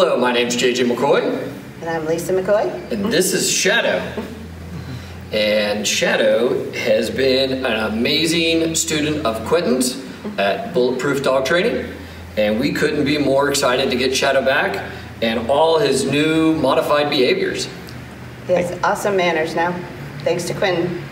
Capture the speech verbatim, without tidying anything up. Hello, my name's J J McCoy. And I'm Lisa McCoy. And this is Shadow. And Shadow has been an amazing student of Quentin's at Bulletproof Dog Training. And we couldn't be more excited to get Shadow back and all his new modified behaviors. He has awesome manners now, thanks to Quentin.